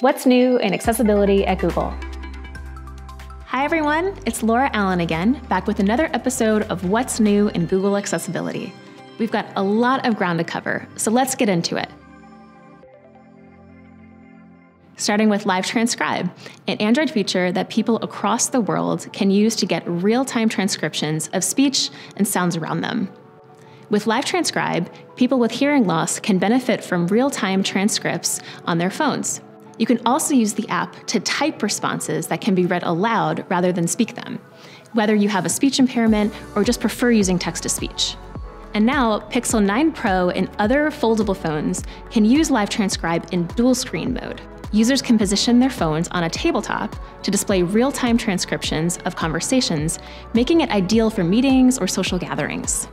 What's new in accessibility at Google? Hi everyone, it's Laura Allen again, back with another episode of What's New in Google Accessibility. We've got a lot of ground to cover, so let's get into it. Starting with Live Transcribe, an Android feature that people across the world can use to get real-time transcriptions of speech and sounds around them. With Live Transcribe, people with hearing loss can benefit from real-time transcripts on their phones. You can also use the app to type responses that can be read aloud rather than speak them, whether you have a speech impairment or just prefer using text-to-speech. And now, Pixel 9 Pro and other foldable phones can use Live Transcribe in dual-screen mode. Users can position their phones on a tabletop to display real-time transcriptions of conversations, making it ideal for meetings or social gatherings.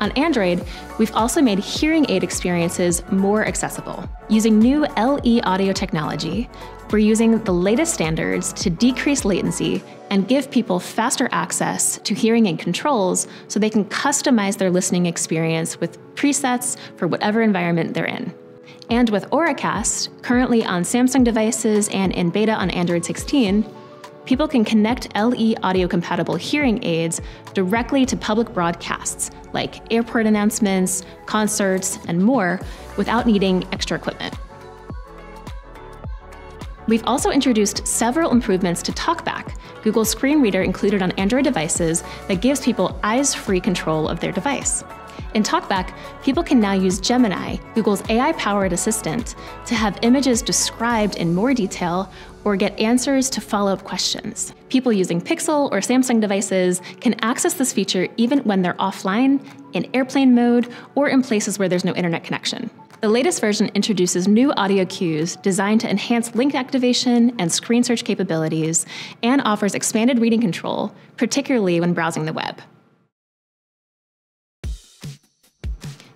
On Android, we've also made hearing aid experiences more accessible. Using new LE Audio technology, we're using the latest standards to decrease latency and give people faster access to hearing aid controls so they can customize their listening experience with presets for whatever environment they're in. And with AuraCast, currently on Samsung devices and in beta on Android 16, people can connect LE Audio-compatible hearing aids directly to public broadcasts like airport announcements, concerts, and more without needing extra equipment. We've also introduced several improvements to TalkBack, Google's screen reader included on Android devices that gives people eyes-free control of their device. In TalkBack, people can now use Gemini, Google's AI-powered assistant, to have images described in more detail or get answers to follow-up questions. People using Pixel or Samsung devices can access this feature even when they're offline, in airplane mode, or in places where there's no internet connection. The latest version introduces new audio cues designed to enhance link activation and screen search capabilities, and offers expanded reading control, particularly when browsing the web.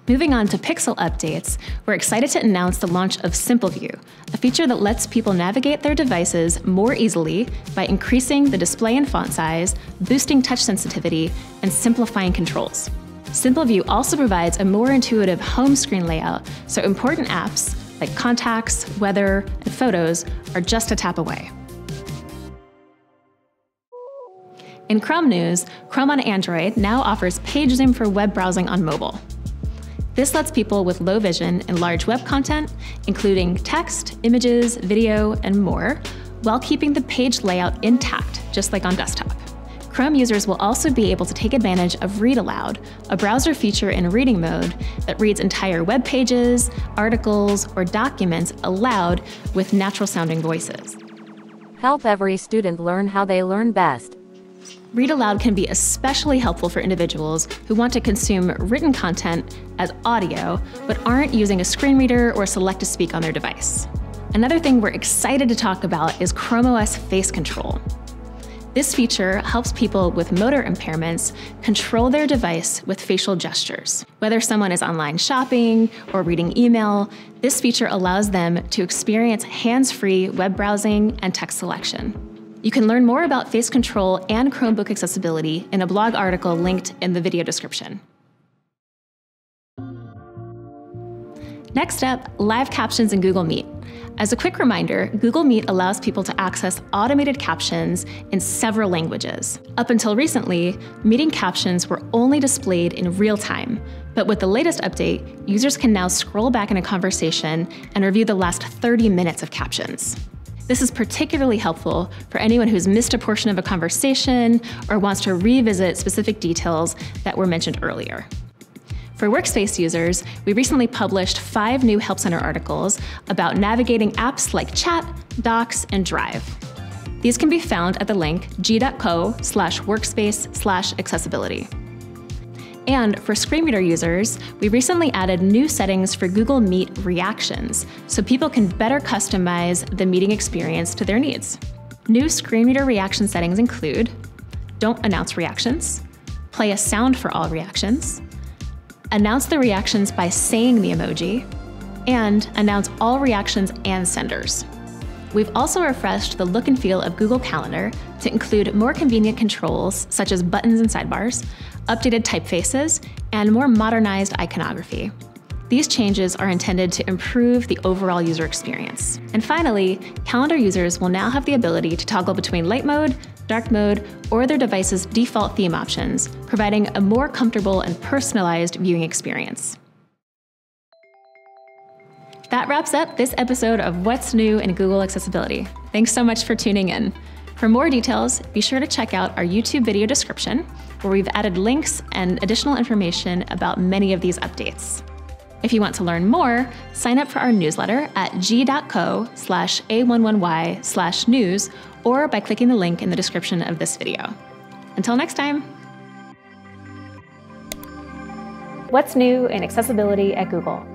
Moving on to Pixel updates, we're excited to announce the launch of Simple View, a feature that lets people navigate their devices more easily by increasing the display and font size, boosting touch sensitivity, and simplifying controls. Simple View also provides a more intuitive home screen layout, so important apps like contacts, weather, and photos are just a tap away. In Chrome news, Chrome on Android now offers Page Zoom for web browsing on mobile. This lets people with low vision and large web content, including text, images, video, and more, while keeping the page layout intact, just like on desktop. Chrome users will also be able to take advantage of Read Aloud, a browser feature in reading mode that reads entire web pages, articles, or documents aloud with natural-sounding voices. Help every student learn how they learn best. Read Aloud can be especially helpful for individuals who want to consume written content as audio, but aren't using a screen reader or select-to-speak on their device. Another thing we're excited to talk about is Chrome OS Face Control. This feature helps people with motor impairments control their device with facial gestures. Whether someone is online shopping or reading email, this feature allows them to experience hands-free web browsing and text selection. You can learn more about Face Control and Chromebook accessibility in a blog article linked in the video description. Next up, Live Captions in Google Meet. As a quick reminder, Google Meet allows people to access automated captions in several languages. Up until recently, meeting captions were only displayed in real time, but with the latest update, users can now scroll back in a conversation and review the last 30 minutes of captions. This is particularly helpful for anyone who's missed a portion of a conversation or wants to revisit specific details that were mentioned earlier. For Workspace users, we recently published 5 new Help Center articles about navigating apps like Chat, Docs, and Drive. These can be found at the link g.co/workspace/accessibility. And for screen reader users, we recently added new settings for Google Meet reactions, so people can better customize the meeting experience to their needs. New screen reader reaction settings include don't announce reactions, play a sound for all reactions, announce the reactions by saying the emoji, and announce all reactions and senders. We've also refreshed the look and feel of Google Calendar to include more convenient controls, such as buttons and sidebars, updated typefaces, and more modernized iconography. These changes are intended to improve the overall user experience. And finally, Calendar users will now have the ability to toggle between light mode, dark mode, or their device's default theme options, providing a more comfortable and personalized viewing experience. That wraps up this episode of What's New in Google Accessibility. Thanks so much for tuning in. For more details, be sure to check out our YouTube video description, where we've added links and additional information about many of these updates. If you want to learn more, sign up for our newsletter at g.co/a11y/news or by clicking the link in the description of this video. Until next time. What's new in accessibility at Google?